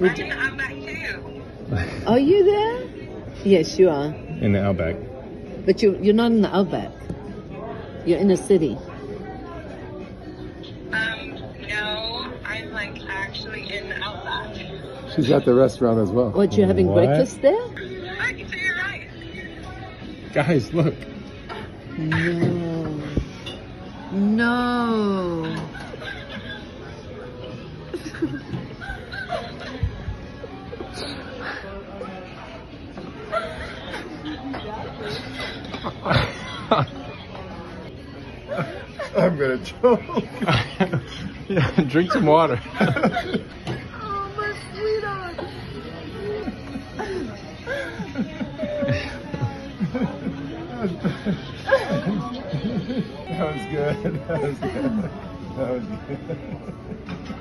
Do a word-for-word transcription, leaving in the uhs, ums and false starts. I'm in the Outback too. Are you there? Yes, you are. In the Outback. But you, you're not in the Outback. You're in a city. Um, no, I'm like actually in the Outback. She's at the restaurant as well. What, you're having what? breakfast there? I can see your right. Guys, look. No. No. I'm gonna choke. Yeah, drink some water. Oh, my sweetheart. That was good. That was good. That was good.